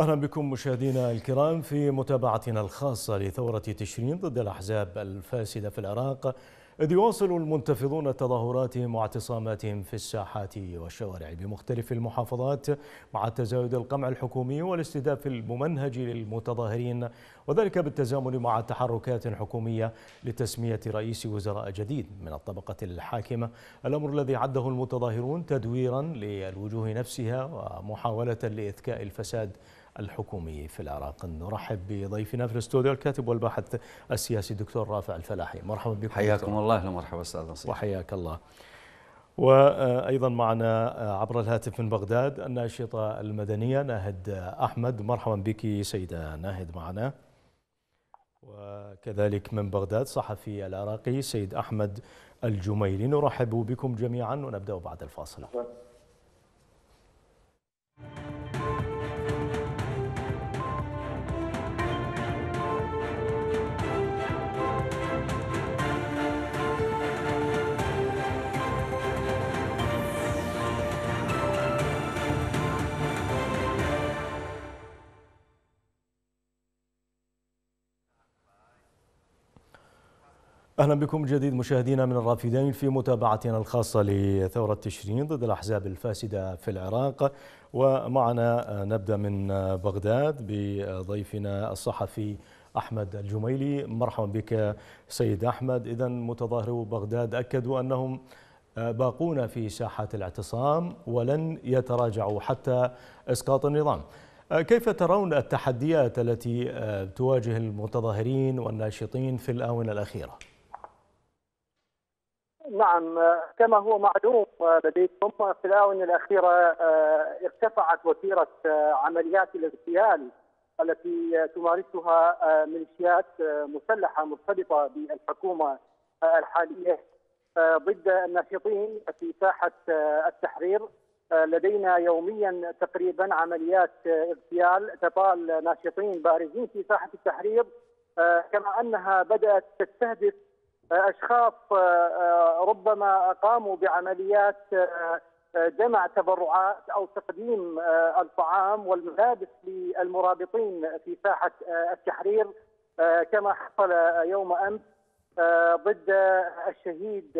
أهلا بكم مشاهدينا الكرام في متابعتنا الخاصة لثورة تشرين ضد الأحزاب الفاسدة في العراق، إذ يواصل المنتفضون تظاهراتهم واعتصاماتهم في الساحات والشوارع بمختلف المحافظات، مع تزايد القمع الحكومي والاستهداف الممنهج للمتظاهرين، وذلك بالتزامن مع تحركات حكومية لتسمية رئيس وزراء جديد من الطبقة الحاكمة، الأمر الذي عده المتظاهرون تدويرا للوجوه نفسها ومحاولة لإذكاء الفساد الحكومي في العراق. نرحب بضيفنا في الاستوديو الكاتب والباحث السياسي الدكتور رافع الفلاحي. مرحبا بكم. حياكم الله. اهلا ومرحبا استاذ نصير. وحياك الله. وايضا معنا عبر الهاتف من بغداد الناشطه المدنيه ناهد احمد. مرحبا بك سيده ناهد معنا. وكذلك من بغداد صحفي العراقي سيد احمد الجميلي. نرحب بكم جميعا ونبدا بعد الفاصل. أهلا بكم جديد مشاهدينا من الرافدين في متابعتنا الخاصة لثورة تشرين ضد الأحزاب الفاسدة في العراق، ومعنا نبدأ من بغداد بضيفنا الصحفي أحمد الجميلي. مرحبا بك سيد أحمد. إذن متظاهرو بغداد أكدوا أنهم باقون في ساحة الاعتصام ولن يتراجعوا حتى إسقاط النظام. كيف ترون التحديات التي تواجه المتظاهرين والناشطين في الآونة الأخيرة؟ نعم، كما هو معلوم لديكم في الآونة الأخيرة ارتفعت وتيرة عمليات الاغتيال التي تمارسها ميليشيات مسلحة مرتبطة بالحكومة الحالية ضد الناشطين في ساحة التحرير. لدينا يوميا تقريبا عمليات اغتيال تطال ناشطين بارزين في ساحة التحرير، كما أنها بدأت تستهدف أشخاص ربما قاموا بعمليات جمع تبرعات أو تقديم الطعام والملابس للمرابطين في ساحة التحرير، كما حصل يوم أمس ضد الشهيد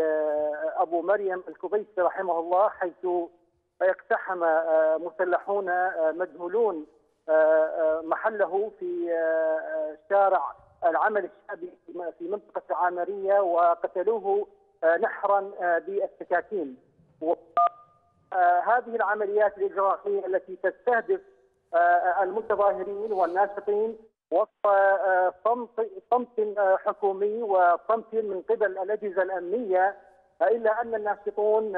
أبو مريم الكبيسي رحمه الله، حيث اقتحم مسلحون مجهولون محله في شارع العمل الشعبي في منطقة العامرية وقتلوه نحرا بالسكاكين. هذه العمليات الإجرائية التي تستهدف المتظاهرين والناشطين وسط صمت حكومي وصمت من قبل الأجهزة الأمنية، إلا أن الناشطون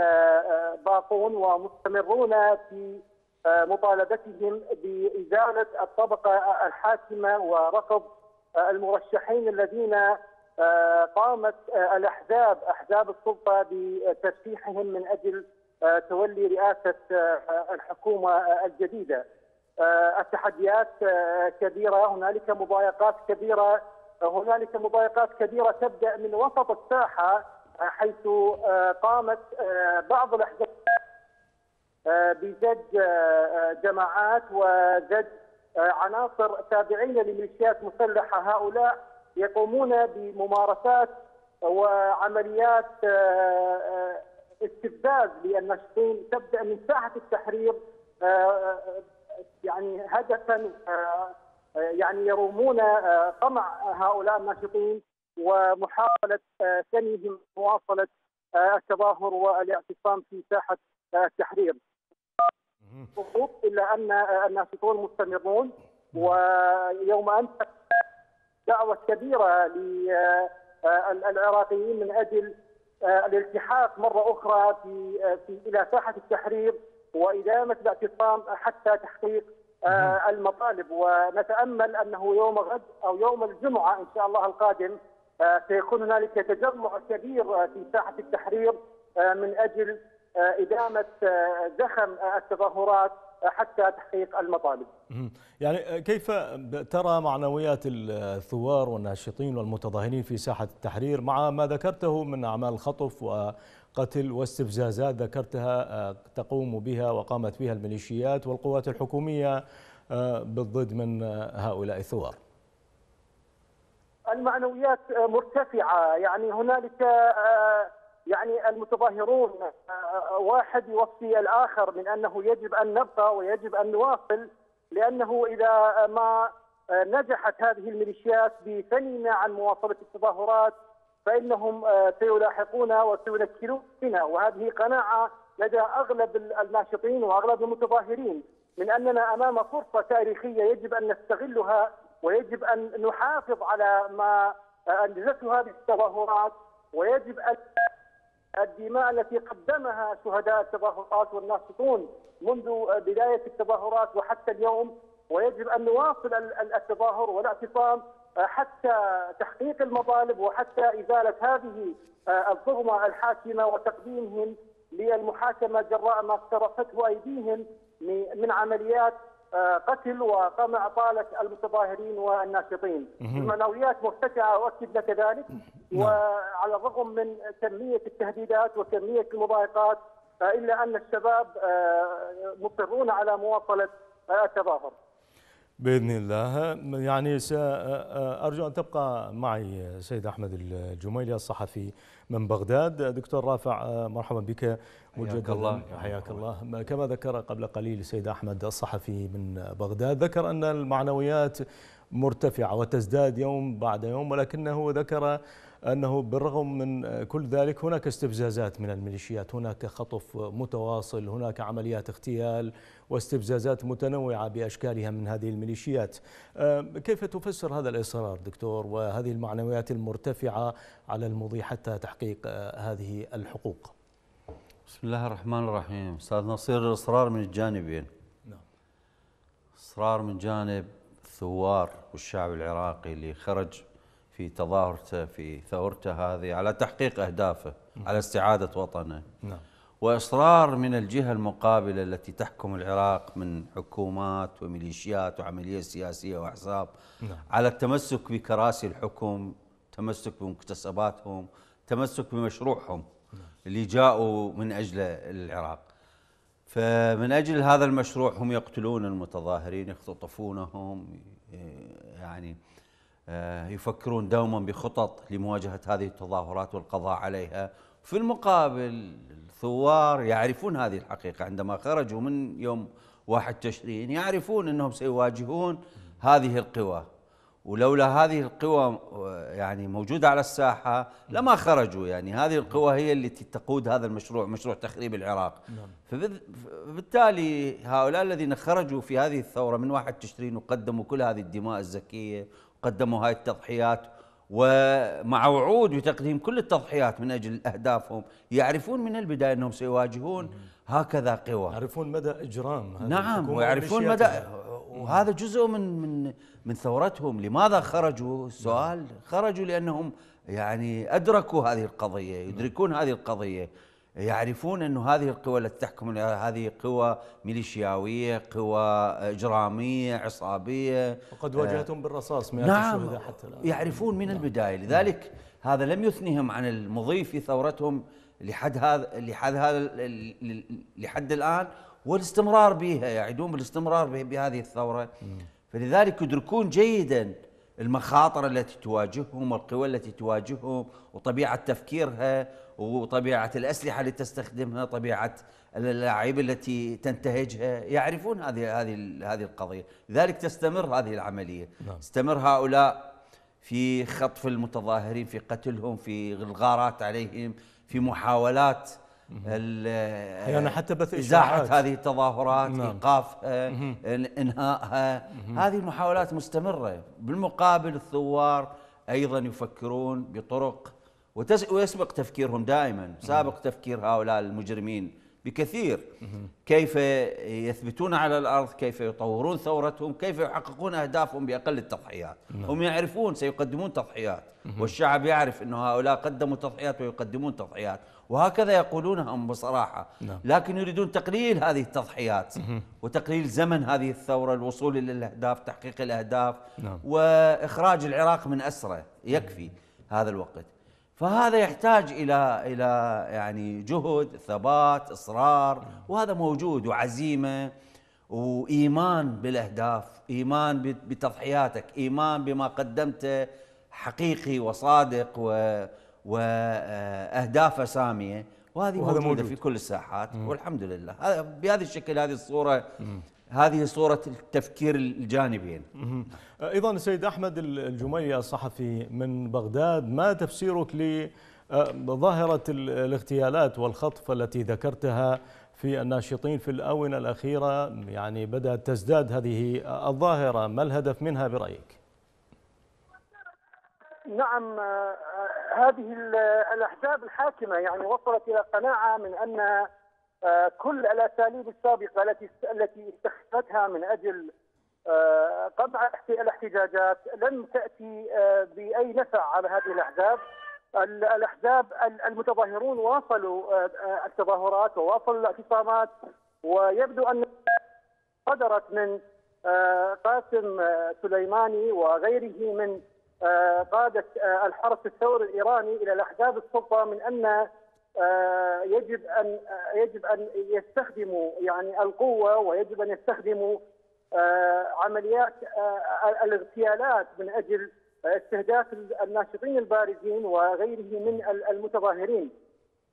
باقون ومستمرون في مطالبتهم بإزالة الطبقة الحاكمة ورفض المرشحين الذين قامت احزاب السلطه بترشيحهم من اجل تولي رئاسه الحكومه الجديده. التحديات كبيره، هنالك مضايقات كبيره، تبدا من وسط الساحه، حيث قامت بعض الاحزاب بزج جماعات وزج عناصر تابعين لميليشيات مسلحة. هؤلاء يقومون بممارسات وعمليات استفزاز للناشطين تبدأ من ساحة التحرير، يعني هدفا يعني يرومون قمع هؤلاء الناشطين ومحاولة سنهم مواصلة التظاهر والاعتصام في ساحة التحرير. إلا أن الناشطون مستمرون، ويوم أمس دعوة كبيرة للعراقيين من أجل الالتحاق مرة أخرى إلى ساحة التحرير وإدامة الاعتصام حتى تحقيق المطالب. ونتأمل أنه يوم غد أو يوم الجمعة إن شاء الله القادم سيكون هنالك تجمع كبير في ساحة التحرير من أجل إدامة زخم التظاهرات حتى تحقيق المطالب. يعني كيف ترى معنويات الثوار والناشطين والمتظاهرين في ساحة التحرير مع ما ذكرته من أعمال خطف وقتل واستفزازات ذكرتها تقوم بها وقامت بها الميليشيات والقوات الحكومية بالضد من هؤلاء الثوار؟ المعنويات مرتفعة، يعني هنالك يعني المتظاهرون واحد يوصي الآخر من أنه يجب أن نبقى ويجب أن نواصل، لأنه إذا ما نجحت هذه الميليشيات بثنينا عن مواصلة التظاهرات فإنهم سيلاحقونا وسينكلونا، وهذه قناعة لدى أغلب الناشطين وأغلب المتظاهرين من أننا أمام فرصة تاريخية يجب أن نستغلها ويجب أن نحافظ على ما أنجزته هذه التظاهرات، ويجب أن الدماء التي قدمها شهداء التظاهرات والناشطون منذ بداية التظاهرات وحتى اليوم، ويجب أن نواصل التظاهر والاعتصام حتى تحقيق المطالب وحتى إزالة هذه الظلمة الحاكمة وتقديمهم للمحاكمة جراء ما اقترفته أيديهم من عمليات قتل وقمع إطالة المتظاهرين والناشطين. المعنويات مرتفعة وأكد لك ذلك، وعلى الرغم من كمية التهديدات وكمية المضايقات إلا أن الشباب مصرون على مواصلة التظاهر. بإذن الله. يعني سأرجو أن تبقى معي سيد أحمد الجميلي الصحفي من بغداد. دكتور رافع مرحبا بك مجددا، حياك الله. كما ذكر قبل قليل سيد أحمد الصحفي من بغداد، ذكر أن المعنويات مرتفعة وتزداد يوم بعد يوم، ولكنه ذكر أنه بالرغم من كل ذلك هناك استفزازات من الميليشيات، هناك خطف متواصل، هناك عمليات اغتيال واستفزازات متنوعة بأشكالها من هذه الميليشيات. كيف تفسر هذا الإصرار دكتور وهذه المعنويات المرتفعة على المضي حتى تحقيق هذه الحقوق؟ بسم الله الرحمن الرحيم. أستاذ نصير، الإصرار من الجانبين. نعم. إصرار من جانب الثوار والشعب العراقي اللي خرج في تظاهرته في ثورته هذه على تحقيق أهدافه، على استعادة وطنه. نعم. وإصرار من الجهة المقابلة التي تحكم العراق من حكومات وميليشيات وعملية سياسية وأحزاب. نعم. على التمسك بكراسي الحكم، تمسك بمكتسباتهم، تمسك بمشروعهم. نعم. اللي جاءوا من أجل العراق، فمن أجل هذا المشروع هم يقتلون المتظاهرين، يختطفونهم، يعني يفكرون دوما بخطط لمواجهة هذه التظاهرات والقضاء عليها. في المقابل الثوار يعرفون هذه الحقيقة، عندما خرجوا من يوم 1 تشرين يعرفون أنهم سيواجهون هذه القوى، ولولا هذه القوى يعني موجودة على الساحة لما خرجوا. يعني هذه القوى هي التي تقود هذا المشروع، مشروع تخريب العراق. فبالتالي هؤلاء الذين خرجوا في هذه الثورة من 1 تشرين وقدموا كل هذه الدماء الزكية، قدموا هاي التضحيات ومع وعود بتقديم كل التضحيات من أجل أهدافهم، يعرفون من البداية أنهم سيواجهون هكذا قوى، يعرفون مدى إجرام هذه. نعم، ويعرفون مدى، وهذا جزء من ثورتهم. لماذا خرجوا؟ السؤال، خرجوا لأنهم يعني أدركوا هذه القضية، يدركون هذه القضية، يعرفون أنه هذه القوى التي تحكم هذه قوى ميليشياوية، قوى إجرامية عصابية، وقد واجهتهم بالرصاص مئات الشهداء حتى الآن. يعرفون من البداية، لذلك هذا لم يثنهم عن المضي في ثورتهم لحد الآن، والاستمرار بها، يعيدون بالاستمرار بهذه الثورة. فلذلك يدركون جيدا المخاطر التي تواجههم والقوى التي تواجههم وطبيعة تفكيرها وطبيعة الأسلحة التي تستخدمها، طبيعة اللاعب التي تنتهجها، يعرفون هذه القضية. لذلك تستمر هذه العملية. نعم. استمر هؤلاء في خطف المتظاهرين، في قتلهم، في الغارات عليهم، في محاولات يعني حتى بث إشاعات هذه التظاهرات، إيقافها، إنهائها. هذه المحاولات مستمرة. بالمقابل الثوار أيضا يفكرون بطرق ويسبق تفكيرهم دائما، سابق تفكير هؤلاء المجرمين بكثير، كيف يثبتون على الأرض، كيف يطورون ثورتهم، كيف يحققون أهدافهم بأقل التضحيات. هم يعرفون سيقدمون تضحيات، والشعب يعرف أن هؤلاء قدموا تضحيات ويقدمون تضحيات، وهكذا يقولونها هم بصراحة. لكن يريدون تقليل هذه التضحيات وتقليل زمن هذه الثورة، الوصول إلى الأهداف، تحقيق الأهداف، وإخراج العراق من أسره يكفي هذا الوقت. فهذا يحتاج إلى يعني جهد، ثبات، إصرار، وهذا موجود، وعزيمة وإيمان بالأهداف، إيمان بتضحياتك، إيمان بما قدمته حقيقي وصادق وأهدافه سامية، وهذه موجودة في كل الساحات والحمد لله. بهذا الشكل، هذه الصورة، هذه صورة التفكير الجانبين. أيضا السيد أحمد الجميلي الصحفي من بغداد، ما تفسيرك لظاهرة الاغتيالات والخطف التي ذكرتها في الناشطين في الآونة الأخيرة؟ يعني بدأت تزداد هذه الظاهرة، ما الهدف منها برأيك؟ نعم، هذه الأحزاب الحاكمة يعني وصلت إلى قناعة من أن كل الأساليب السابقة التي استخدمتها من أجل قمع الاحتجاجات لن تأتي بأي نفع على هذه الأحزاب. الأحزاب المتظاهرون واصلوا التظاهرات وواصلوا الاعتصامات، ويبدو أن صدرت من قاسم سليماني وغيره من قادة الحرس الثوري الإيراني إلى الأحزاب السلطة من أن يجب أن يستخدموا يعني القوة، ويجب أن يستخدموا عمليات الاغتيالات من أجل استهداف الناشطين البارزين وغيره من المتظاهرين.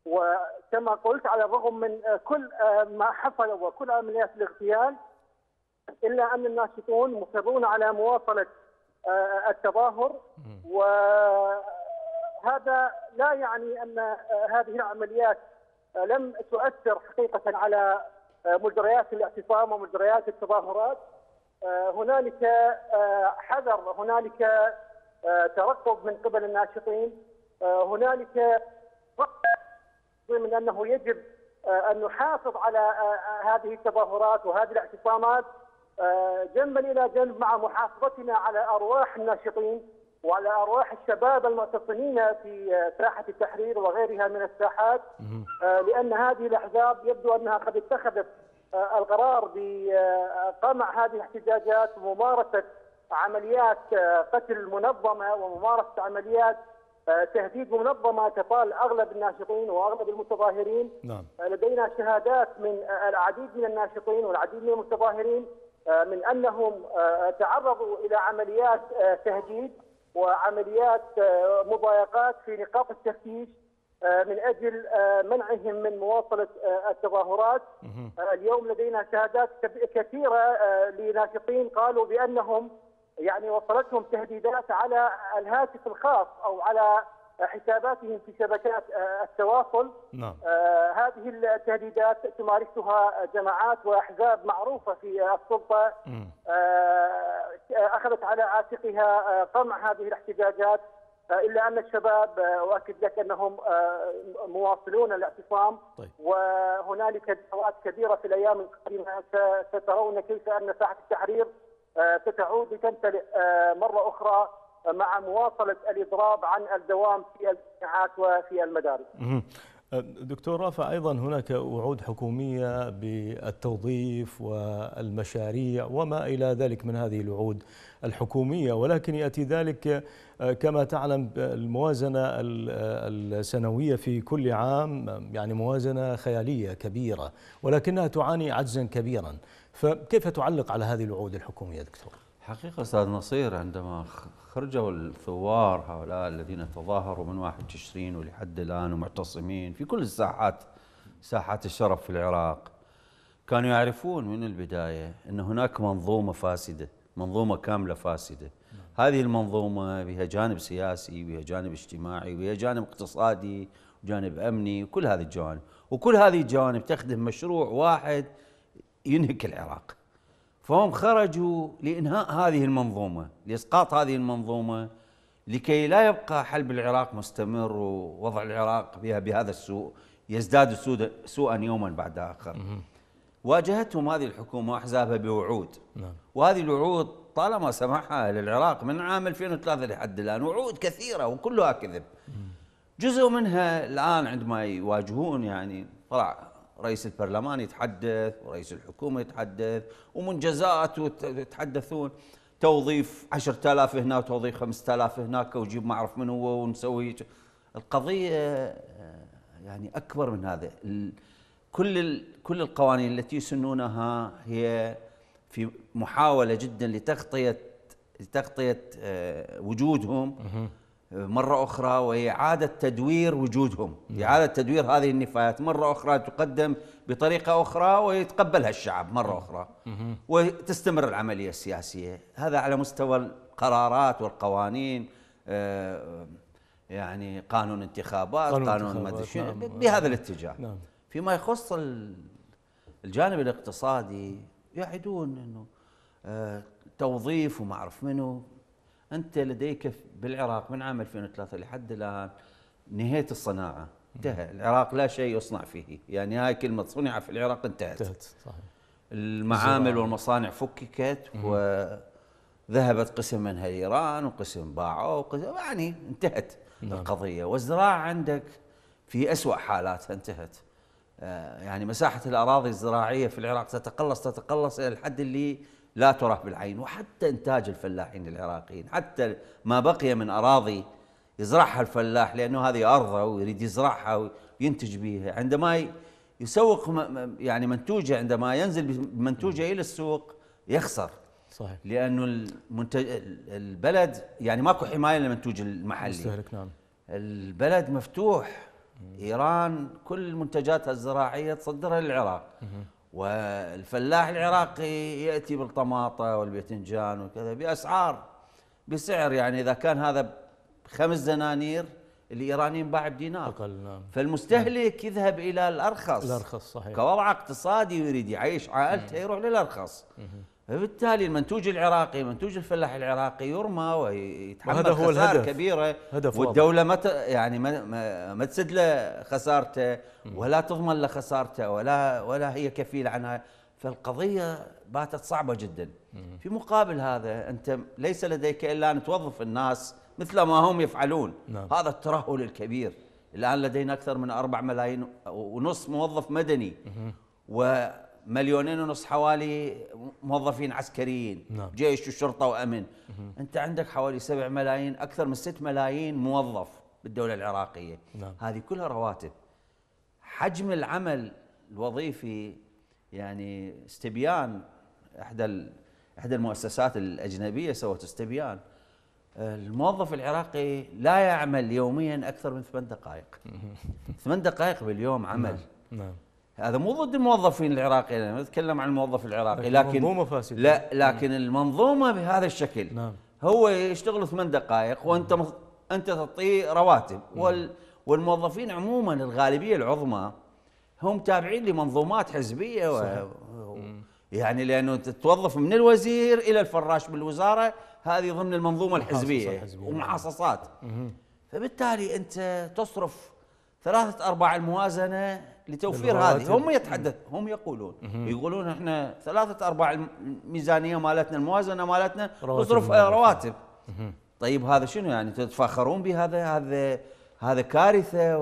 وكما قلت، على الرغم من كل ما حصل وكل عمليات الاغتيال، إلا أن الناشطون مصرون على مواصلة التظاهر، وهذا لا يعني أن هذه العمليات لم تؤثر حقيقة على مجريات الاعتصام ومجريات التظاهرات. هنالك حذر، هنالك ترقب من قبل الناشطين، هنالك من أنه يجب أن نحافظ على هذه التظاهرات وهذه الاعتصامات جنبا إلى جنب مع محافظتنا على أرواح الناشطين وعلى أرواح الشباب المعتصمين في ساحة التحرير وغيرها من الساحات، لأن هذه الأحزاب يبدو أنها قد اتخذت القرار بقمع هذه الاحتجاجات وممارسة عمليات قتل منظمة وممارسة عمليات تهديد منظمة تطال أغلب الناشطين وأغلب المتظاهرين. نعم. لدينا شهادات من العديد من الناشطين والعديد من المتظاهرين من أنهم تعرضوا إلى عمليات تهديد وعمليات مضايقات في نقاط التفتيش من أجل منعهم من مواصلة التظاهرات. اليوم لدينا شهادات كثيرة لناشطين قالوا بأنهم يعني وصلتهم تهديدات على الهاتف الخاص أو على حساباتهم في شبكات التواصل. نعم. هذه التهديدات تمارسها جماعات وأحزاب معروفة في السلطة، أخذت على عاتقها قمع هذه الاحتجاجات، إلا أن الشباب وأكد لك أنهم مواصلون الاعتصام. طيب. وهنالك دعوات كبيرة في الأيام القادمة، سترون كيف أن ساحة التحرير ستعود لتمتلئ مرة أخرى مع مواصلة الإضراب عن الدوام في الجامعات وفي المدارس. دكتور رافع، أيضا هناك وعود حكومية بالتوظيف والمشاريع وما إلى ذلك من هذه الوعود الحكومية، ولكن يأتي ذلك كما تعلم الموازنة السنوية في كل عام، يعني موازنة خيالية كبيرة ولكنها تعاني عجزا كبيرا، فكيف تعلق على هذه الوعود الحكومية دكتور؟ حقيقة أستاذ نصير، عندما خرجوا الثوار هؤلاء الذين تظاهروا من 21 تشرين ولحد الآن ومعتصمين في كل الساحات، ساحات الشرف في العراق، كانوا يعرفون من البداية أن هناك منظومة فاسدة، منظومة كاملة فاسدة. هذه المنظومة بها جانب سياسي، بها جانب اجتماعي، بها جانب اقتصادي، وجانب أمني، وكل هذه الجوانب، وكل هذه الجوانب تخدم مشروع واحد ينهك العراق. فهم خرجوا لإنهاء هذه المنظومة، لإسقاط هذه المنظومة، لكي لا يبقى حلب العراق مستمر ووضع العراق بهذا السوء يزداد سوءا يوما بعد آخر. واجهتهم هذه الحكومة وأحزابها بوعود، وهذه الوعود طالما سمعها للعراق من عام 2003 لحد الآن، وعود كثيرة وكلها كذب. جزء منها الآن عندما يواجهون، يعني طلع رئيس البرلمان يتحدث ورئيس الحكومة يتحدث ومنجزات وتحدثون توظيف 10,000 هنا وتوظيف 5,000 هناك وجيب ما أعرف من هو ونسوي. القضية يعني أكبر من هذا. كل القوانين التي يسنونها هي في محاولة جدا لتغطية وجودهم مرة أخرى، وإعادة تدوير وجودهم، إعادة تدوير هذه النفايات مرة أخرى تقدم بطريقة أخرى ويتقبلها الشعب مرة أخرى، وتستمر العملية السياسية. هذا على مستوى القرارات والقوانين، يعني قانون انتخابات، قانون مدري شنو، بهذا الاتجاه. فيما يخص الجانب الاقتصادي يعدون أنه توظيف وما أعرف منه. أنت لديك بالعراق من عام 2003 لحد الآن نهاية الصناعة، انتهى العراق لا شيء يصنع فيه، يعني هاي كلمة صنع في العراق انتهت. صحيح. المعامل والمصانع فككت وذهبت قسم منها لإيران وقسم باعوا وقسم، يعني انتهت القضية. والزراعة عندك في أسوأ حالاتها انتهت، يعني مساحة الأراضي الزراعية في العراق تتقلص إلى الحد اللي لا تراه بالعين. وحتى إنتاج الفلاحين العراقيين، حتى ما بقي من أراضي يزرعها الفلاح لأنه هذه أرضه ويريد يزرعها وينتج بها، عندما يسوق يعني منتوجه، عندما ينزل بمنتوجه إلى السوق يخسر. صحيح. لأنه البلد يعني ماكو حماية للمنتوج المحلي. نعم. البلد مفتوح. إيران كل منتجاتها الزراعية تصدرها للعراق، والفلاح العراقي يأتي بالطماطة والباذنجان وكذا بسعر، يعني إذا كان هذا 5 دنانير الإيرانيين باع بدينار أقل. نعم. فالمستهلك يذهب إلى الأرخص. الأرخص صحيح. كوضع اقتصادي يريد يعيش عائلته يروح للأرخص. فبالتالي المنتوج العراقي، منتوج الفلاح العراقي يرمى ويتحمل خسائر كبيرة، والدولة ما تسد له خسارته ولا تضمن له خسارته ولا هي كفيلة عنها. فالقضية باتت صعبة جدا. في مقابل هذا أنت ليس لديك إلا أن توظف الناس مثل ما هم يفعلون. نعم. هذا الترهل الكبير. الآن لدينا أكثر من 4.5 ملايين موظف مدني، و 2.5 مليون حوالي موظفين عسكريين. نعم. جيش وشرطة وأمن. أنت عندك حوالي 7 ملايين، أكثر من 6 ملايين موظف بالدولة العراقية. نعم. هذه كلها رواتب. حجم العمل الوظيفي، يعني استبيان إحدى المؤسسات الأجنبية سوت استبيان، الموظف العراقي لا يعمل يوميا أكثر من 8 دقائق. 8 دقائق باليوم عمل. نعم. هذا مو ضد الموظفين العراقيين، انا اتكلم عن الموظف العراقي، لكن لا، لكن المنظومه بهذا الشكل. نعم. هو يشتغل 8 دقائق وانت انت تعطيه رواتب. والموظفين عموما الغالبيه العظمى هم تابعين لمنظومات حزبيه. يعني لانه توظف من الوزير الى الفراش بالوزاره، هذه ضمن المنظومه الحزبيه ومحاصصات. فبالتالي انت تصرف 3/4 الموازنه لتوفير هذه. هم يتحدثون، هم يقولون احنا 3/4 الميزانيه مالتنا، الموازنه مالتنا نصرف رواتب. طيب هذا شنو يعني تتفاخرون بهذا؟ هذا كارثه،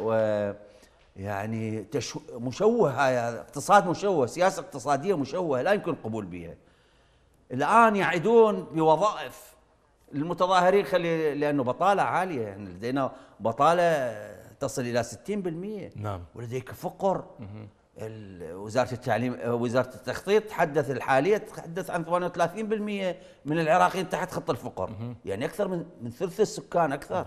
ويعني مشوه، هذا اقتصاد مشوه، سياسه اقتصاديه مشوهه لا يمكن القبول بها. الان يعدون بوظائف المتظاهرين، لانه بطاله عاليه، يعني لدينا بطاله تصل إلى 60%. نعم. ولديك فقر. وزارة التعليم، وزارة التخطيط تحدث الحالية تحدث عن 38% من العراقيين تحت خط الفقر. يعني أكثر من ثلث السكان، أكثر.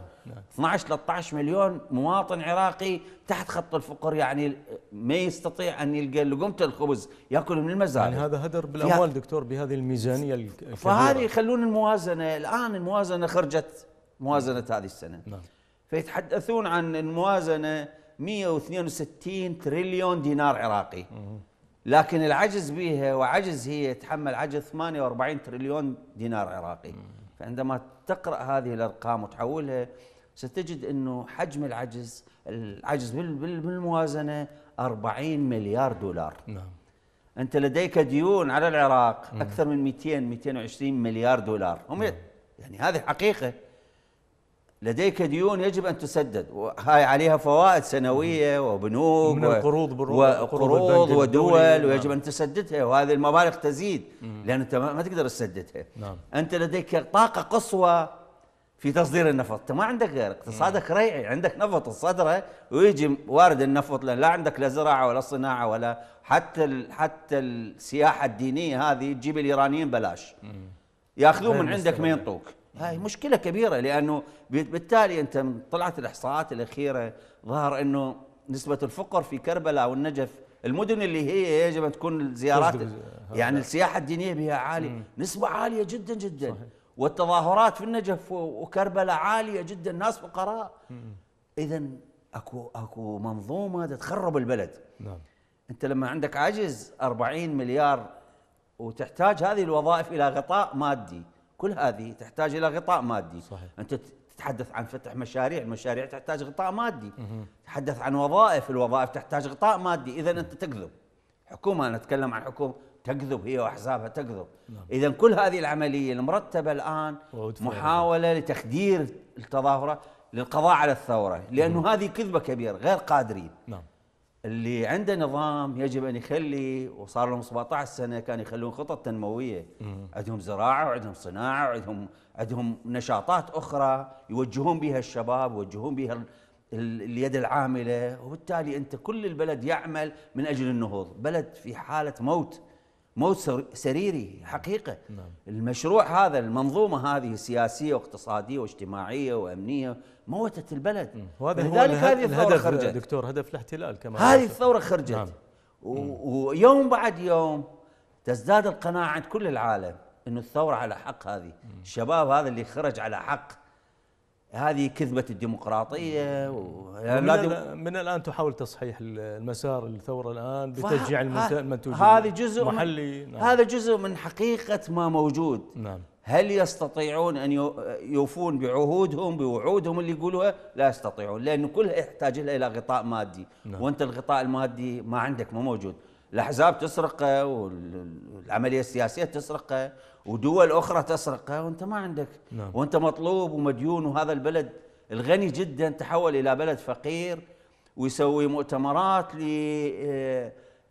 12-13 مليون مواطن عراقي تحت خط الفقر، يعني ما يستطيع أن يلقى لقمة الخبز يأكل من المزارع. يعني هذا هدر بالأموال دكتور بهذه الميزانية الكبيرة. فهذه يخلون الموازنة، الآن الموازنة خرجت، موازنة هذه السنة. نعم. فيتحدثون عن الموازنة 162 تريليون دينار عراقي، لكن العجز بها، وعجز هي تحمل عجز 48 تريليون دينار عراقي. فعندما تقرأ هذه الأرقام وتحولها ستجد أنه حجم العجز بالموازنة 40 مليار دولار. نعم. أنت لديك ديون على العراق أكثر من 200-220 مليار دولار. هم يعني هذه حقيقة، لديك ديون يجب أن تسدد، وهاي عليها فوائد سنوية وبنوك من القروض وقروض ودول، ويجب أن تسددها، وهذه المبالغ تزيد لأن أنت ما تقدر تسددها. نعم. أنت لديك طاقة قصوى في تصدير النفط، انت ما عندك غير اقتصادك ريعي، عندك نفط الصدر ويجي وارد النفط، لان لا عندك لا زراعه ولا صناعه ولا حتى السياحه الدينيه هذه تجيب الايرانيين بلاش ياخذون من عندك ما ينطوك. هاي مشكله كبيره، لانه بالتالي انت طلعت الاحصاءات الاخيره ظهر انه نسبه الفقر في كربلاء والنجف المدن اللي هي يجب ان تكون الزيارات يعني السياحه الدينيه بها عاليه، نسبه عاليه جدا جدا. صحيح. والتظاهرات في النجف وكربلاء عاليه جدا، ناس فقراء. اذا اكو منظومه تخرب البلد. نعم. انت لما عندك عجز 40 مليار وتحتاج هذه الوظائف الى غطاء مادي، كل هذه تحتاج الى غطاء مادي. صحيح. انت تتحدث عن فتح مشاريع، المشاريع تحتاج غطاء مادي. تتحدث عن وظائف، الوظائف تحتاج غطاء مادي، اذا انت تكذب. حكومه، انا اتكلم عن حكومه تكذب هي واحزابها تكذب. اذا كل هذه العمليه المرتبه الان محاوله لتخدير التظاهره للقضاء على الثوره، لانه هذه كذبه كبيره، غير قادرين. نعم. اللي عنده نظام يجب ان يخلي، وصار لهم 17 سنه كانوا يخلون خطط تنمويه، عندهم زراعه وعندهم صناعه وعندهم نشاطات اخرى يوجهون بها الشباب، يوجهون بها اليد العامله، وبالتالي انت كل البلد يعمل من اجل النهوض، بلد في حاله موت سريري حقيقه. نعم. المشروع هذا، المنظومه هذه السياسيه واقتصاديه واجتماعيه وامنيه موتت البلد. وهذا لذلك هذه الثوره خرجت دكتور، هدف الاحتلال كمان هذه الثوره خرجت. نعم. ويوم بعد يوم تزداد القناعه عند كل العالم انه الثوره على حق، هذه الشباب هذا اللي خرج على حق، هذه كذبة الديمقراطية. من الآن تحاول تصحيح المسار الثورة الآن بتشجيع المنتوجين، هذا جزء محلي. نعم. هذا جزء من حقيقة ما موجود. نعم. هل يستطيعون أن يوفون بعهودهم اللي يقولوها؟ لا يستطيعون، لأنه كلها يحتاج إلى غطاء مادي. نعم. وأنت الغطاء المادي ما عندك، ما موجود. الأحزاب تسرقه، والعملية السياسية تسرقه، ودول أخرى تسرقه، وأنت ما عندك. نعم. وأنت مطلوب ومديون، وهذا البلد الغني جدا تحول إلى بلد فقير، ويسوي مؤتمرات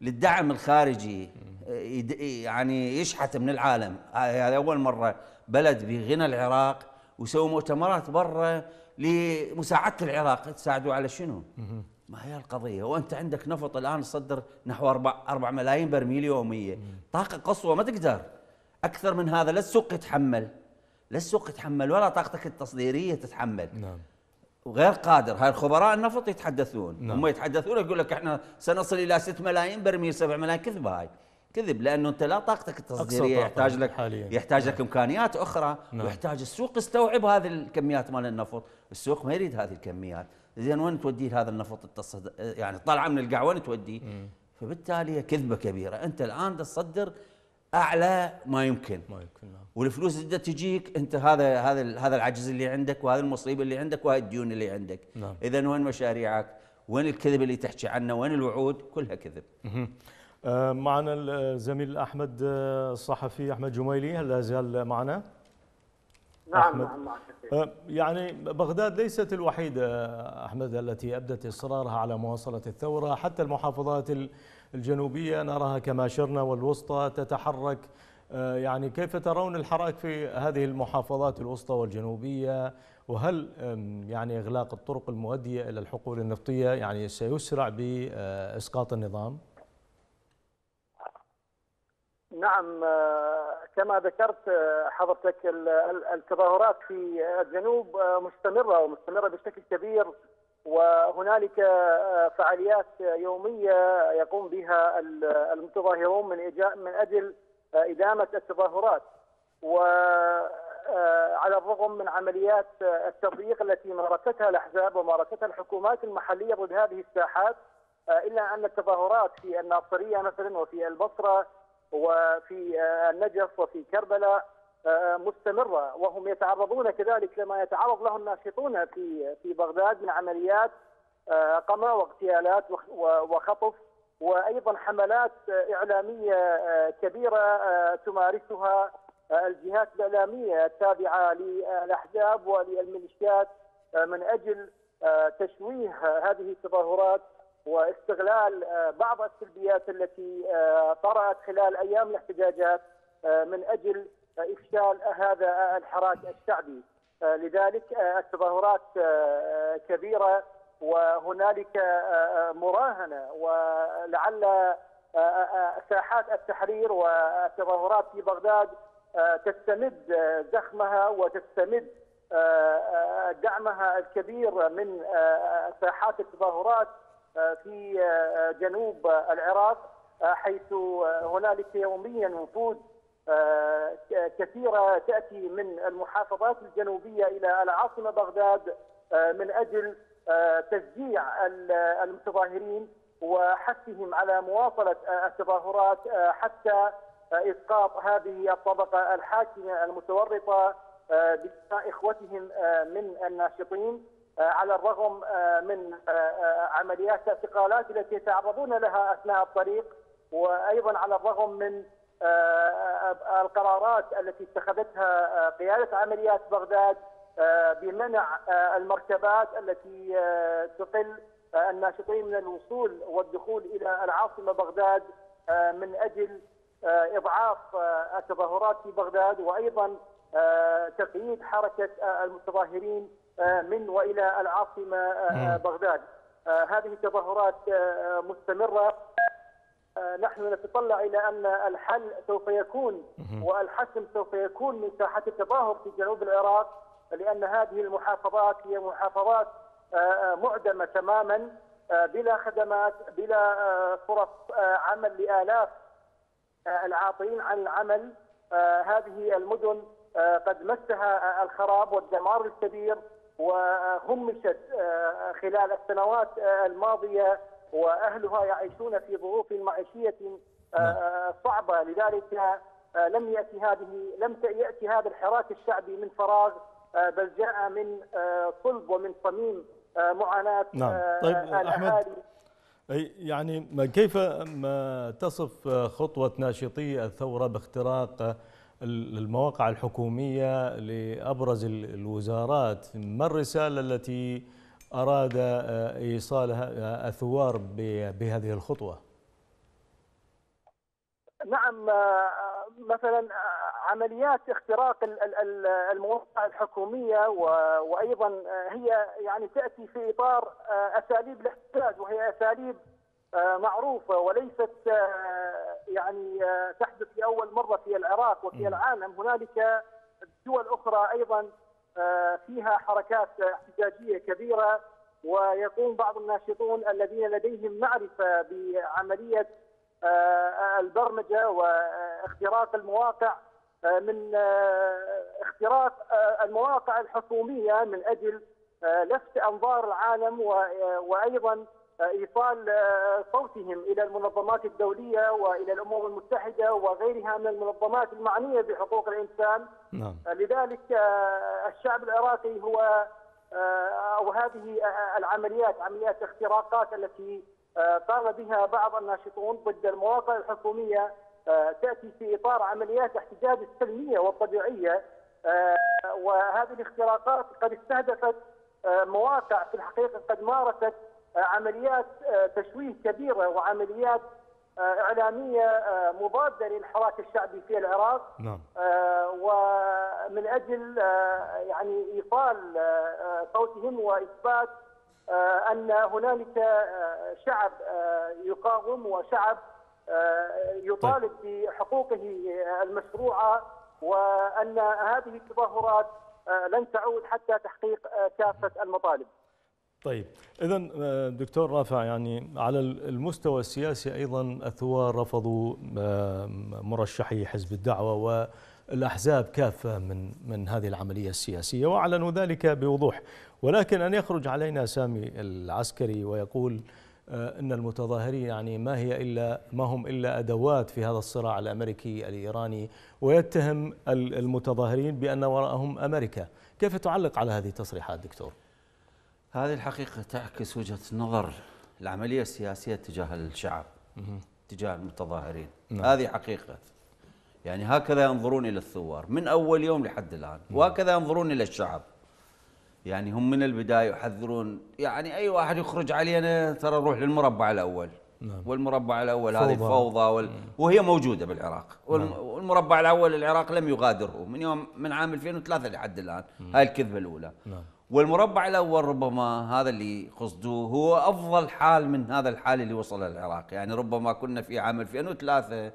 للدعم الخارجي، يعني يشحت من العالم. هذا أول مرة بلد بغنى العراق ويسوي مؤتمرات برا لمساعدة العراق. تساعدوا على شنو؟ ما هي القضية؟ وأنت عندك نفط الآن تصدر نحو 4 ملايين برميل يومية، طاقة قصوى، ما تقدر أكثر من هذا، لا السوق يتحمل، ولا طاقتك التصديرية تتحمل. نعم. وغير قادر. هاي الخبراء النفط يتحدثون. نعم. هم يتحدثون، يقول لك احنا سنصل إلى 6 ملايين برميل، 7 ملايين. كذب، هاي كذب، لأنه أنت لا طاقتك التصديرية، يحتاج لك حاليا. يحتاج لك إمكانيات أخرى. نعم. ويحتاج السوق يستوعب هذه الكميات مال النفط، السوق ما يريد هذه الكميات. زين، وين توديه هذا النفط يعني طالعه من القاع، وين توديه؟ فبالتالي كذبه كبيره. انت الان تصدر اعلى ما يمكن، نعم. والفلوس اللي تجيك انت، هذا العجز اللي عندك، وهذه المصيبه اللي عندك، وهذه الديون اللي عندك. نعم. اذا وين مشاريعك؟ وين الكذب اللي تحكي عنه؟ وين الوعود؟ كلها كذب. معنا الزميل احمد الصحفي، احمد جميلي، هل لا زال معنا؟ نعم. يعني بغداد ليست الوحيدة أحمد التي أبدت إصرارها على مواصلة الثورة، حتى المحافظات الجنوبية نراها كما شرنا والوسطى تتحرك. يعني كيف ترون الحراك في هذه المحافظات الوسطى والجنوبية؟ وهل يعني إغلاق الطرق المؤدية إلى الحقول النفطية يعني سيسرع بإسقاط النظام؟ نعم، كما ذكرت حضرتك، التظاهرات في الجنوب مستمرة بشكل كبير، وهنالك فعاليات يومية يقوم بها المتظاهرون من أجل إدامة التظاهرات، وعلى الرغم من عمليات التضييق التي مارستها الأحزاب ومارستها الحكومات المحلية ضد هذه الساحات، إلا أن التظاهرات في الناصرية مثلا، وفي البصرة، وفي النجف، وفي كربلاء مستمرة، وهم يتعرضون كذلك لما يتعرض له الناشطون في بغداد من عمليات قمع واغتيالات وخطف، وأيضا حملات إعلامية كبيرة تمارسها الجهات الإعلامية التابعة للأحزاب وللميليشيات من أجل تشويه هذه التظاهرات واستغلال بعض السلبيات التي طرأت خلال أيام الاحتجاجات من أجل إفشال هذا الحراك الشعبي. لذلك التظاهرات كبيرة وهنالك مراهنة، ولعل ساحات التحرير والتظاهرات في بغداد تستمد زخمها وتستمد دعمها الكبير من ساحات التظاهرات في جنوب العراق، حيث هنالك يوميا وفود كثيرة تأتي من المحافظات الجنوبية إلى العاصمة بغداد من أجل تشجيع المتظاهرين وحثهم على مواصلة التظاهرات حتى إسقاط هذه الطبقة الحاكمة المتورطة باسماء إخوتهم من الناشطين، على الرغم من عمليات الاعتقالات التي يتعرضون لها أثناء الطريق، وأيضا على الرغم من القرارات التي اتخذتها قيادة عمليات بغداد بمنع المركبات التي تقل الناشطين من الوصول والدخول إلى العاصمة بغداد من أجل إضعاف التظاهرات في بغداد، وأيضا تقييد حركة المتظاهرين من وإلى العاصمة بغداد. هذه التظاهرات مستمرة، نحن نتطلع إلى أن الحل سوف يكون والحسم سوف يكون من ساحة التظاهر في جنوب العراق، لأن هذه المحافظات هي محافظات معدمة تماما، بلا خدمات، بلا فرص عمل لآلاف العاطلين عن العمل. هذه المدن قد مسها الخراب والدمار الكبير، وهمشت خلال السنوات الماضية، وأهلها يعيشون في ظروف معيشية صعبة. لذلك لم يأتي هذا الحراك الشعبي من فراغ، بل جاء من صلب ومن صميم معاناة. نعم. طيب أحمد، يعني كيف تصف خطوة ناشطي الثورة باختراق المواقع الحكومية لأبرز الوزارات؟ ما الرسالة التي أراد إيصالها الثوار بهذه الخطوة؟ نعم، مثلا عمليات اختراق المواقع الحكومية وأيضا هي يعني تأتي في إطار أساليب الاحتجاج، وهي أساليب معروفة وليست يعني تحدث لأول مرة في العراق وفي العالم. هنالك دول أخرى أيضا فيها حركات احتجاجية كبيرة، ويقوم بعض الناشطون الذين لديهم معرفة بعملية البرمجة واختراق المواقع، من اختراق المواقع الحكومية من أجل لفت أنظار العالم، وأيضا إيصال صوتهم إلى المنظمات الدولية وإلى الأمم المتحدة وغيرها من المنظمات المعنية بحقوق الإنسان. نعم. لذلك الشعب العراقي هو أو هذه العمليات، عمليات اختراقات التي قام بها بعض الناشطون ضد المواقع الحكومية، تأتي في إطار عمليات احتجاج السلمية والطبيعية، وهذه الاختراقات قد استهدفت مواقع في الحقيقة قد مارست عمليات تشويه كبيرة وعمليات إعلامية مضادة للحراك الشعبي في العراق. نعم. ومن أجل يعني إيصال صوتهم وإثبات أن هنالك شعب يقاوم وشعب يطالب بحقوقه المشروعة، وأن هذه التظاهرات لن تعود حتى تحقيق كافة المطالب. طيب، إذا دكتور رافع، يعني على المستوى السياسي أيضا الثوار رفضوا مرشحي حزب الدعوة والأحزاب كافة من هذه العملية السياسية، وأعلنوا ذلك بوضوح، ولكن أن يخرج علينا سامي العسكري ويقول إن المتظاهرين يعني ما هم إلا أدوات في هذا الصراع الأمريكي الإيراني، ويتهم المتظاهرين بأن وراءهم أمريكا، كيف تعلق على هذه التصريحات دكتور؟ هذه الحقيقة تعكس وجهة نظر العملية السياسية تجاه الشعب، تجاه المتظاهرين. نعم. هذه حقيقة، يعني هكذا ينظرون إلى الثوار من أول يوم لحد الآن، وهكذا ينظرون إلى الشعب. يعني هم من البداية يحذرون، يعني أي واحد يخرج علينا ترى نروح للمربع الأول، نعم. والمربع الأول هذه فوضى وهي موجودة بالعراق. نعم. والمربع الأول العراق لم يغادره من عام 2003 لحد الآن. هاي الكذبة الأولى. نعم. والمربع الأول ربما هذا اللي قصدوه هو أفضل حال من هذا الحال اللي وصل للعراق. يعني ربما كنا في عام 2003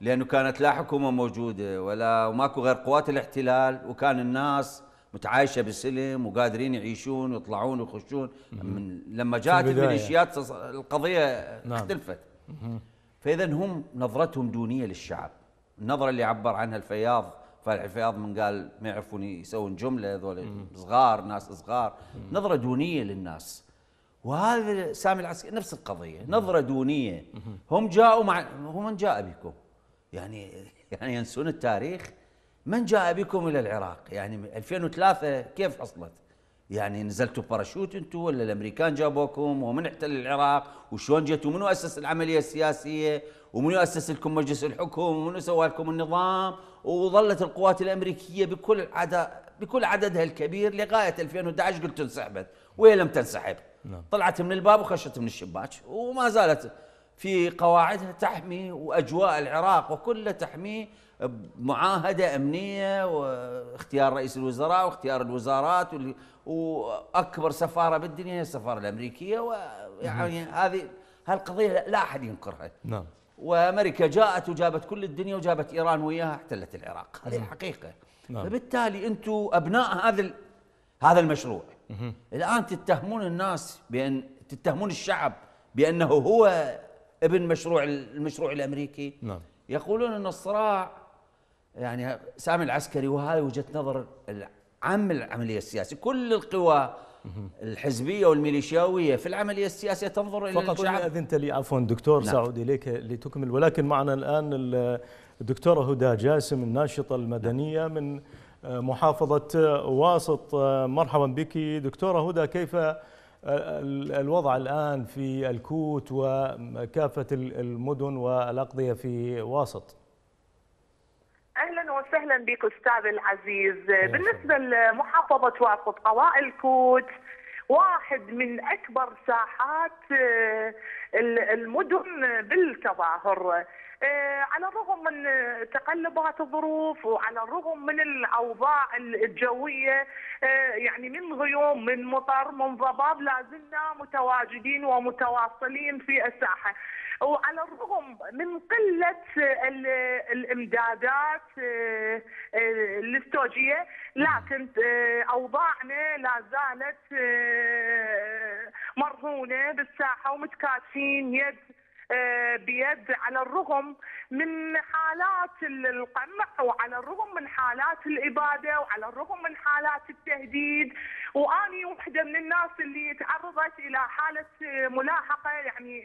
لأنه كانت لا حكومة موجودة ولا ماكو غير قوات الاحتلال، وكان الناس متعايشة بالسلم وقادرين يعيشون ويطلعون ويخشون. لما جاءت الميليشيات القضية اختلفت. فإذا هم نظرتهم دونية للشعب، النظرة اللي عبر عنها الفياض. فالفياض من قال ما يعرفون يسوون جملة، هذول صغار، ناس صغار، نظرة دونية للناس. وهذا سامي العسكري نفس القضية، نظرة دونية. هم جاءوا مع من جاء بكم؟ يعني ينسون التاريخ. من جاء بكم إلى العراق؟ يعني 2003 كيف حصلت؟ يعني نزلتوا باراشوت انتوا ولا الأمريكان جابوكم؟ ومن احتل العراق؟ وشلون جيتوا؟ منو أسس العملية السياسية؟ ومنو أسس لكم مجلس الحكم؟ ومنو سوى لكم النظام؟ وظلت القوات الأمريكية بكل عددها الكبير لغاية 2011 قلت انسحبت، وهي لم تنسحب. طلعت من الباب وخشت من الشباك، وما زالت في قواعدها تحمي، وأجواء العراق وكله تحميه بمعاهدة أمنية واختيار رئيس الوزراء واختيار الوزارات، وأكبر سفارة بالدنيا هي السفارة الأمريكية. ويعني هذه القضية لا أحد ينكرها. نعم. وأمريكا جاءت وجابت كل الدنيا وجابت إيران وياها، احتلت العراق، هذه الحقيقة. نعم. فبالتالي أنتم أبناء هذا المشروع. الآن تتهمون الناس تتهمون الشعب بأنه هو ابن المشروع الأمريكي. نعم. يقولون أن الصراع، يعني سامي العسكري وهذه وجهة نظر عام العملية السياسية، كل القوى الحزبية والميليشياوية في العملية السياسية تنظر إلى الشعب. فقط أذنت لي عفوا دكتور سعود إليك لتكمل، ولكن معنا الآن الدكتورة هدى جاسم الناشطة المدنية من محافظة واسط. مرحبا بك دكتورة هدى، كيف الوضع الآن في الكوت وكافة المدن والأقضية في واسط؟ أهلا وسهلا بك أستاذ العزيز. بالنسبة لمحافظة واسط، قوائل الكوت واحد من أكبر ساحات المدن بالتظاهر، على الرغم من تقلبات الظروف وعلى الرغم من الأوضاع الجوية، يعني من غيوم من مطر من ضباب لازلنا متواجدين ومتواصلين في الساحة، وعلى الرغم من قلة الإمدادات الاستوجية، لكن أوضاعنا لا زالت مرهونة بالساحة ومتكاتفين يد بيد، على الرغم من حالات القمع وعلى الرغم من حالات الإبادة وعلى الرغم من حالات التهديد. وأني وحدة من الناس اللي تعرضت إلى حالة ملاحقة، يعني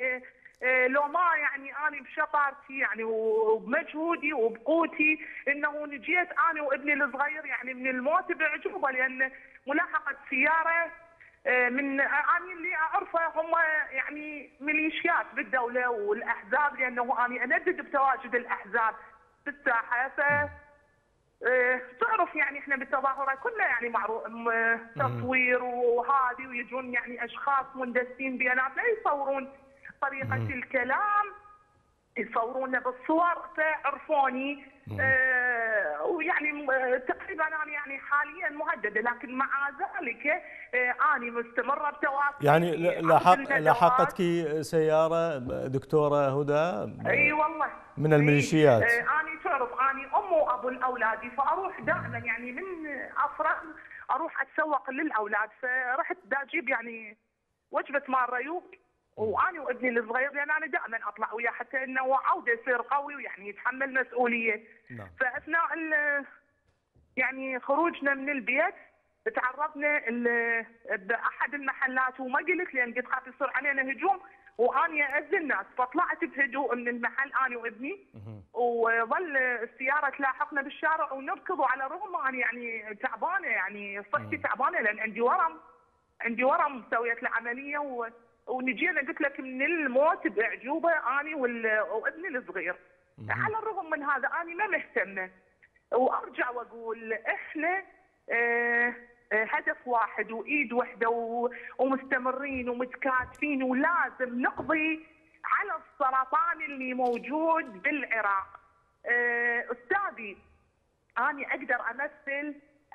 لو ما يعني أنا بشطارتي يعني وبمجهودي وبقوتي أنه نجيت أنا وابني الصغير يعني من الموت بعجوبة، لأن ملاحقة سيارة من أنا اللي أعرفه هم يعني ميليشيات بالدولة والأحزاب، لأنه أنا أندد بتواجد الأحزاب بالساحة. تعرف يعني إحنا بالتظاهرة كلها يعني تصوير وهذه، ويجون يعني أشخاص مندسين بيانات لا يصورون طريقة الكلام، يصورون بالصور فعرفوني. ويعني تقريبا انا يعني حاليا مهدده، لكن مع ذلك انا مستمره بتواصل. يعني لاحقتك سياره دكتوره هدى؟ اي والله من الميليشيات. انا تعرف انا ام وابو الاولاد، فاروح دائما يعني من افرغ اروح اتسوق للاولاد، فرحت اجيب يعني وجبه مال ريوق وأنا وابني الصغير، لأن أنا دائما أطلع وياه حتى إنه عوده يصير قوي ويعني يتحمل مسؤولية. فأثناء يعني خروجنا من البيت تعرضنا بأحد المحلات، وما قلت لأن قلت خاف يصير علينا هجوم وأنا أأذي الناس، فطلعت بهدوء من المحل أنا وابني، وظل السيارة تلاحقنا بالشارع ونركض، وعلى الرغم أنا يعني تعبانة، يعني صحتي تعبانة لأن عندي ورم سويت العملية ونجينا قلت لك من الموت باعجوبه اني وابني الصغير. على الرغم من هذا اني ما مهتمه، وارجع واقول احنا هدف واحد وايد واحده ومستمرين ومتكاتفين، ولازم نقضي على السرطان اللي موجود بالعراق. أستاذي أنا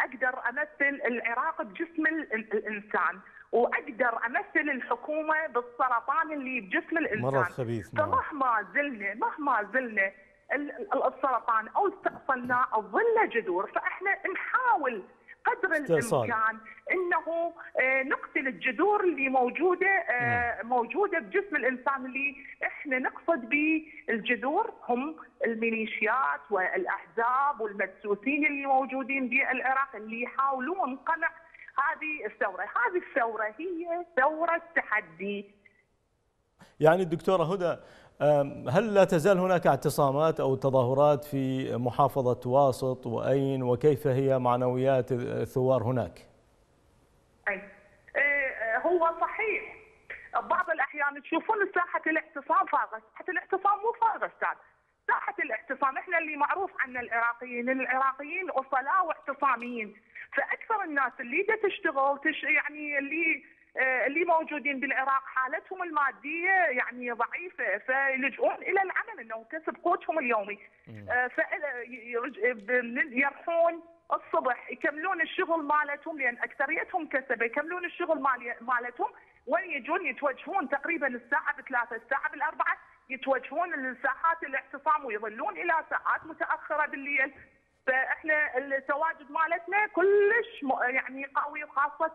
أقدر أمثل العراق بجسم الإنسان، وأقدر أمثل الحكومة بالسرطان اللي بجسم الإنسان. مرض خبيث. فمهما زلنا السرطان أو استأصلنا ظل جذور، فإحنا نحاول قدر الامكان انه نقتل الجذور اللي موجوده بجسم الانسان. اللي احنا نقصد به الجذور هم الميليشيات والاحزاب والمدسوسين اللي موجودين بالعراق، اللي يحاولون قمع هذه الثوره. هذه الثوره هي ثوره تحدي. يعني الدكتوره هدى، هل لا تزال هناك اعتصامات أو تظاهرات في محافظة واسط وأين، وكيف هي معنويات الثوار هناك؟ أي هو صحيح بعض الأحيان تشوفون ساحة الاعتصام فارغة، ساحة الاعتصام مو فارغة أستاذ، ساحة الاعتصام احنا اللي معروف عنا العراقيين أصلاء واعتصاميين، فأكثر الناس اللي تشتغل يعني اللي موجودين بالعراق حالتهم الماديه يعني ضعيفه، فيلجؤون الى العمل انه كسب قوتهم اليومي، يرحون الصبح يكملون الشغل مالتهم، لان اكثريتهم كسبه، يكملون الشغل مالتهم ويجون يتوجهون تقريبا الساعه 3 الساعه 4 يتوجهون لساحات الاعتصام ويظلون الى ساعات متاخره بالليل. فاحنا التواجد مالتنا كلش يعني قوي، خاصه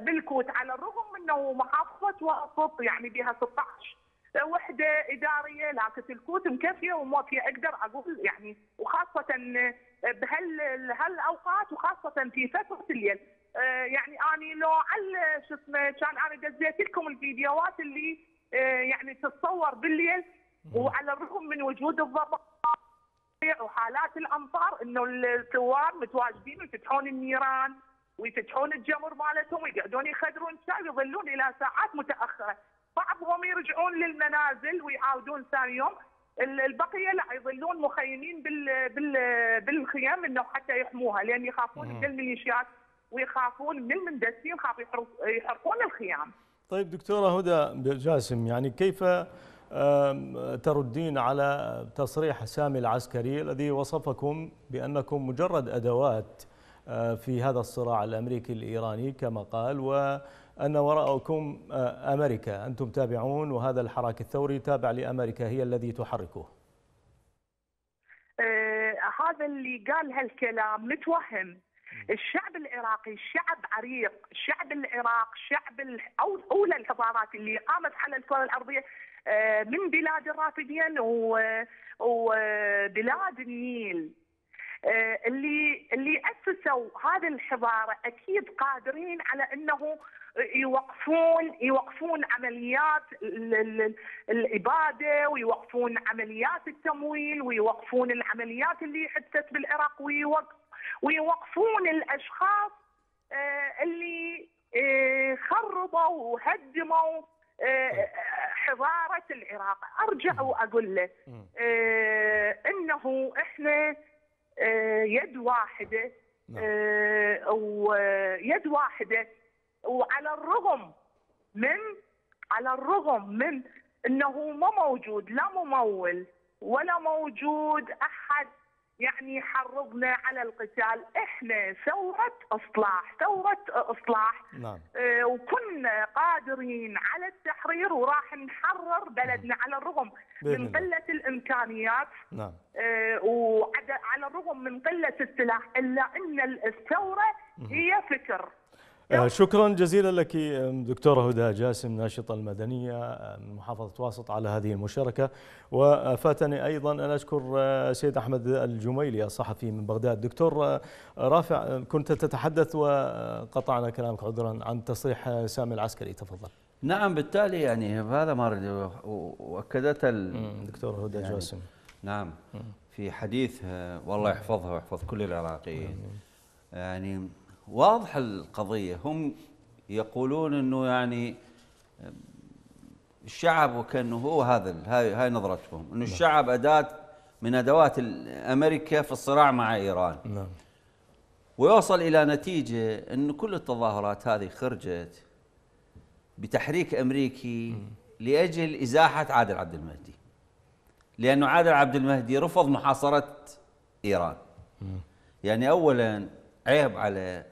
بالكوت، على الرغم انه محافظه واسط يعني بها 16 وحده اداريه، لكن الكوت مكفيه وموفيه اقدر اقول يعني، وخاصه بهالاوقات وخاصه في فتره الليل. يعني اني لو على شو اسمه كان انا دزيت لكم الفيديوهات اللي يعني تتصور بالليل، وعلى الرغم من وجود الضباب وحالات الامطار انه الثوار متواجدين ويفتحون النيران ويفتحون الجمر مالتهم ويقعدون يخدرون شاي ويظلون الى ساعات متاخره، بعضهم يرجعون للمنازل ويعاودون ثاني يوم، البقيه لا يظلون مخيمين بالخيام انه حتى يحموها، لان يخافون من الميليشيات ويخافون من المندسين، خافوا يحرقون الخيام. طيب دكتوره هدى جاسم، يعني كيف تردين على تصريح سامي العسكري الذي وصفكم بانكم مجرد ادوات في هذا الصراع الأمريكي الإيراني كما قال، وأن وراءكم أمريكا، أنتم تابعون، وهذا الحراك الثوري تابع لأمريكا هي الذي تحركه؟ هذا اللي قال هالكلام متوهم. الشعب العراقي شعب عريق، شعب العراق شعب أولى الحضارات اللي قامت على الكرة الأرضية من بلاد الرافدين وبلاد النيل، اللي اسسوا هذه الحضاره اكيد قادرين على انه يوقفون عمليات الاباده، ويوقفون عمليات التمويل، ويوقفون العمليات اللي حدثت بالعراق، ويوقفون الاشخاص اللي خربوا وهدموا حضاره العراق. ارجع واقول له انه احنا يد واحدة، ويد واحدة، وعلى الرغم من أنه ما موجود لا ممول ولا موجود أحد يعني حرضنا على القتال، إحنا ثورة إصلاح وكنا قادرين على التحرير، وراح نحرر بلدنا على الرغم من قلة الإمكانيات، وعلى الرغم من قلة السلاح، إلا أن الثورة هي فكر. شكرا جزيلا لك دكتورة هدى جاسم، ناشطة المدنية من محافظة واسط، على هذه المشاركة. وفاتني أيضا أن أشكر سيد أحمد الجميلي الصحفي من بغداد. دكتور رافع، كنت تتحدث وقطعنا كلامك، عذرا، عن تصريح سامي العسكري، تفضل. نعم بالتالي يعني هذا ما وأكدته الدكتورة هدى جاسم نعم في حديثها، والله يحفظها ويحفظ كل العراقيين. يعني واضح القضية، هم يقولون أنه يعني الشعب، وكأنه هو هذا، هاي نظرتهم، أنه الشعب أداة من أدوات أمريكا في الصراع مع إيران. نعم. ويوصل إلى نتيجة أنه كل التظاهرات هذه خرجت بتحريك أمريكي لأجل إزاحة عادل عبد المهدي، لأنه عادل عبد المهدي رفض محاصرة إيران. يعني أولا عيب على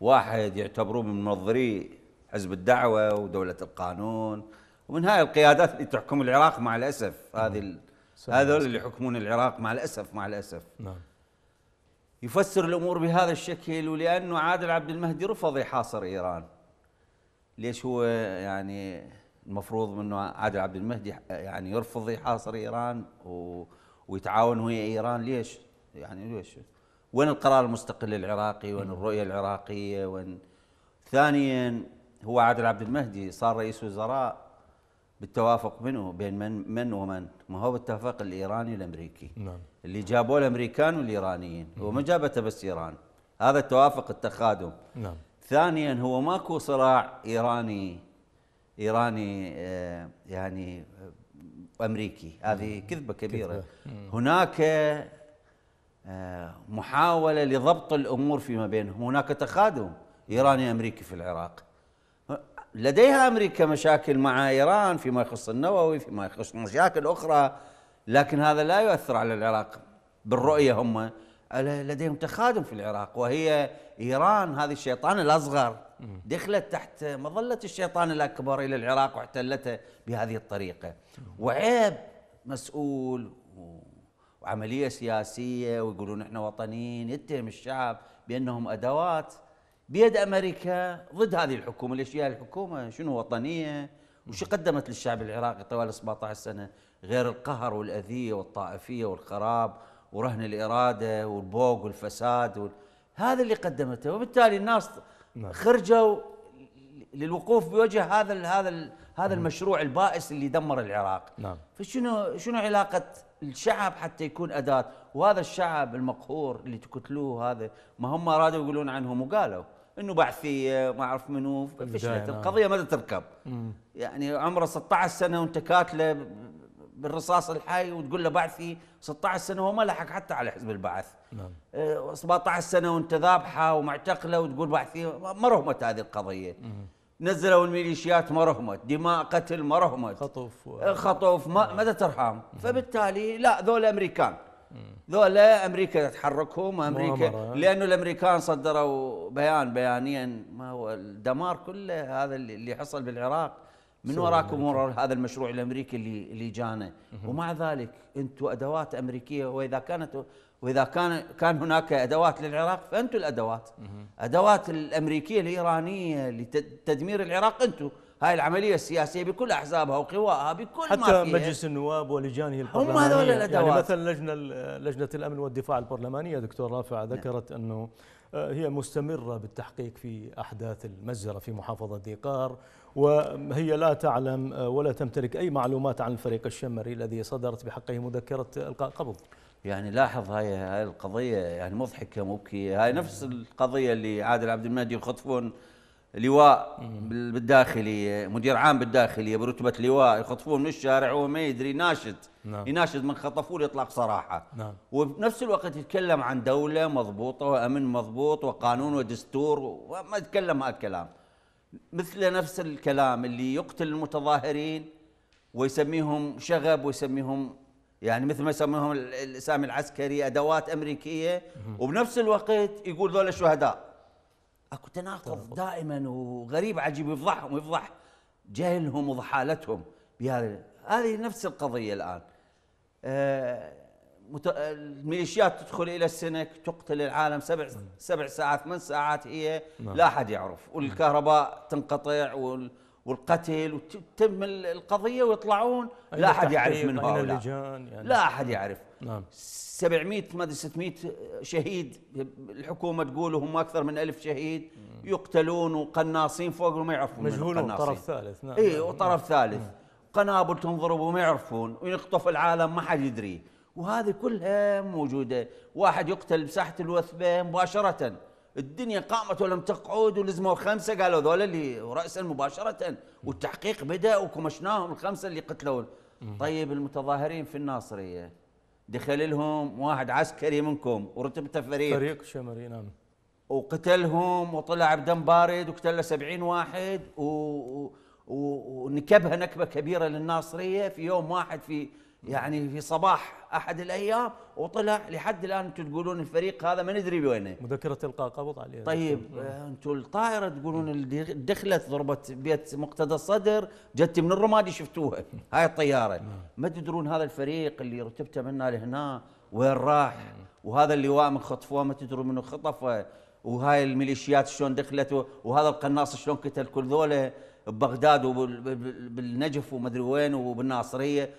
واحد يعتبروه من منظري حزب الدعوة ودولة القانون ومن هاي القيادات اللي تحكم العراق مع الأسف، هذه هذول اللي يحكمون العراق مع الأسف نعم. يفسر الأمور بهذا الشكل، ولأنه عادل عبد المهدي رفض يحاصر إيران. ليش هو يعني المفروض منه عادل عبد المهدي يعني يرفض يحاصر إيران ويتعاون ويا إيران؟ ليش؟ يعني ليش؟ وين القرار المستقل العراقي؟ وين الرؤية العراقية؟ وين؟ ثانياً هو عادل عبد المهدي صار رئيس وزراء بالتوافق منه بين من ومن؟ ما هو بالتوافق الإيراني الأمريكي. نعم. اللي جابوه الأمريكان والإيرانيين، وما جابته بس إيران، هذا التوافق التخادم. نعم. ثانياً هو ماكو صراع إيراني يعني أمريكي، هذه كذبة كبيرة. هناك محاولة لضبط الأمور فيما بينهم، هناك تخادم إيراني أمريكي في العراق. لديها أمريكا مشاكل مع إيران فيما يخص النووي، فيما يخص مشاكل أخرى، لكن هذا لا يؤثر على العراق بالرؤية. هم لديهم تخادم في العراق، وهي إيران هذه الشيطان الأصغر دخلت تحت مظلة الشيطان الأكبر إلى العراق واحتلته بهذه الطريقة. وعيب مسؤول وعملية سياسية ويقولون إحنا وطنيين يتهم الشعب بأنهم أدوات بيد أمريكا ضد هذه الحكومة. ليش جاء الحكومة؟ شنو وطنية؟ وش قدمت للشعب العراقي طوال 17 سنة غير القهر والأذية والطائفية والخراب ورهن الإرادة والبوق والفساد هذا اللي قدمته. وبالتالي الناس خرجوا للوقوف بوجه هذا المشروع البائس اللي دمر العراق. نعم. فشنو علاقة الشعب حتى يكون أداة؟ وهذا الشعب المقهور اللي تقتلوه هذا ما هم أرادوا يقولون عنهم، وقالوا إنه بعثية ما أعرف منو، فشلت القضية ما تركب. يعني عمره 16 سنة وأنت كاتله بالرصاص الحي وتقول له بعثي. 16 سنة وما لحق حتى على حزب البعث. نعم. 17 سنة وأنت ذابحة ومعتقلة وتقول بعثية. ما رهمت هذه القضية. نزلوا الميليشيات ما رهمت، دماء قتل ما رهمت، خطف ما ترحم. فبالتالي لا، ذولا أمريكان، ذولا أمريكا تتحركهم أمريكا، لأنه الأمريكان صدروا بيانيا ما هو الدمار كله هذا اللي حصل بالعراق من وراكم، وراء هذا المشروع الأمريكي اللي جانا. ومع ذلك أنتم أدوات أمريكية، وإذا كان هناك أدوات للعراق فأنتم الأدوات. أدوات الأمريكية الإيرانية لتدمير العراق أنتم. هاي العملية السياسية بكل أحزابها وقواها بكل ما فيها، حتى مجلس النواب ولجانه البرلمانية هم هذول الأدوات. يعني مثلا لجنة الأمن والدفاع البرلمانية دكتور رافع ذكرت أنه هي مستمرة بالتحقيق في أحداث المجزرة في محافظة ديقار، وهي لا تعلم ولا تمتلك أي معلومات عن الفريق الشمري الذي صدرت بحقه مذكرة إلقاء قبض. يعني لاحظ هاي القضية يعني مضحكة مبكية. هاي نفس القضية اللي عادل عبد المهدي يخطفون لواء بالداخلية، مدير عام بالداخلية برتبة لواء، يخطفون من الشارع وهو ما يدري، ناشد. نعم. يناشد من خطفوه لإطلاق صراحة. نعم. وبنفس الوقت يتكلم عن دولة مضبوطة وأمن مضبوط وقانون ودستور، وما يتكلم هالكلام. مثل نفس الكلام اللي يقتل المتظاهرين ويسميهم شغب ويسميهم يعني مثل ما يسميهم سامي العسكري أدوات أمريكية، وبنفس الوقت يقول ذولا شهداء. اكو تناقض دائما وغريب عجيب، يفضحهم ويفضح جهلهم وضحالتهم بهذا. هذه نفس القضية الآن. الميليشيات تدخل إلى السنك تقتل العالم 7 ساعات 8 ساعات هي لا أحد يعرف، والكهرباء تنقطع والقتل وتتم القضية ويطلعون لا أحد يعرف من هؤلاء، يعني لا أحد يعرف. نعم. 700 ما ادري 600 شهيد الحكومة تقول هم أكثر من 1000 شهيد يقتلون، وقناصين فوق وما يعرفون، مجهولون، طرف ثالث. نعم. إيه، وطرف ثالث. قنابل تنضرب وما يعرفون، ويخطف العالم ما حد يدري، وهذه كلها موجودة. واحد يقتل بساحة الوثبة مباشرة، الدنيا قامت ولم تقعد، ولزموا 5 قالوا ذولا اللي رأسا مباشرة، والتحقيق بدأ وكمشناهم ال5 اللي قتلون. طيب المتظاهرين في الناصرية دخل لهم واحد عسكري منكم ورتبته فريق شمري. نعم. وقتلهم وطلع بدم بارد وقتل له 70 واحد ونكبها نكبه كبيره للناصريه في يوم واحد في يعني في صباح احد الايام، وطلع لحد الان انتم تقولون الفريق هذا ما ندري بوينه. مذكره القاء قبض عليه. طيب انتم الطائره تقولون دخلت ضربت بيت مقتدى الصدر، جت من الرمادي شفتوها هاي الطياره، ما تدرون هذا الفريق اللي رتبته منا لهنا وين راح، وهذا اللواء من خطفوه ما تدرون منه خطفه، وهاي الميليشيات شلون دخلت، وهذا القناص شلون قتل كل ذوله ببغداد وبالنجف ومدري وين وبالناصريه.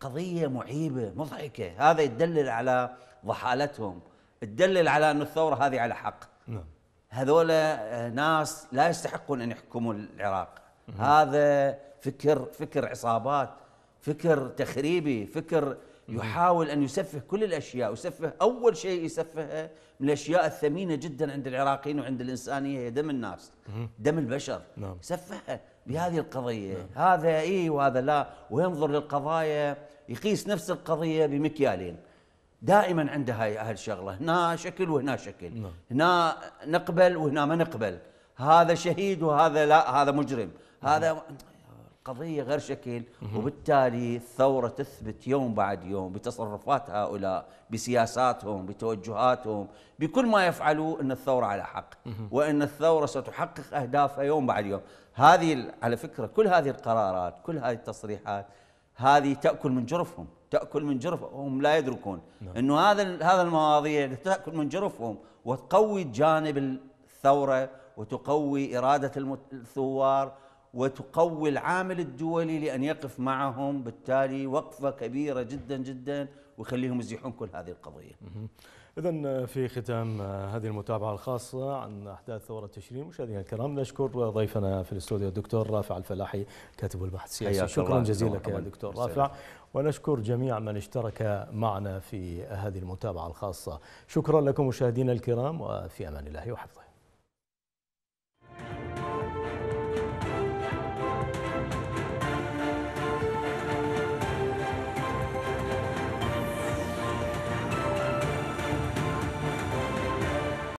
قضية معيبة مضحكة، هذا يدلل على ضحالتهم، يدلل على أن الثورة هذه على حق. نعم. هذولا ناس لا يستحقون أن يحكموا العراق. هذا فكر عصابات، فكر تخريبي، فكر يحاول أن يسفه كل الأشياء، يسفه أول شيء يسفهه من الأشياء الثمينة جدا عند العراقيين وعند الإنسانية هي دم الناس، دم البشر. نعم. سفهه بهذه القضية. نعم. هذا إيه وهذا لا، وينظر للقضايا يقيس نفس القضية بمكيالين، دائما عنده هاي أهل شغلة، هنا شكل وهنا شكل. نعم. هنا نقبل وهنا ما نقبل، هذا شهيد وهذا لا، هذا مجرم. نعم. هذا قضية غير شكل، وبالتالي الثورة تثبت يوم بعد يوم بتصرفات هؤلاء، بسياساتهم، بتوجهاتهم، بكل ما يفعلوا أن الثورة على حق، وأن الثورة ستحقق أهدافها يوم بعد يوم. هذه على فكرة كل هذه القرارات، كل هذه التصريحات، هذه تأكل من جرفهم، تأكل من جرفهم، لا يدركون أنه هذا المواضيع تأكل من جرفهم وتقوي جانب الثورة وتقوي إرادة الثوار وتقوي العامل الدولي لأن يقف معهم، بالتالي وقفة كبيرة جدا جدا ويخليهم يزيحون كل هذه القضية. إذن في ختام هذه المتابعة الخاصة عن أحداث ثورة تشرين، مشاهدينا الكرام نشكر ضيفنا في الاستوديو الدكتور رافع الفلاحي كاتب البحث السياسي، شكرا جزيلا يا دكتور رافع، ونشكر جميع من اشترك معنا في هذه المتابعة الخاصة. شكرا لكم مشاهدينا الكرام، وفي أمان الله وحفظه.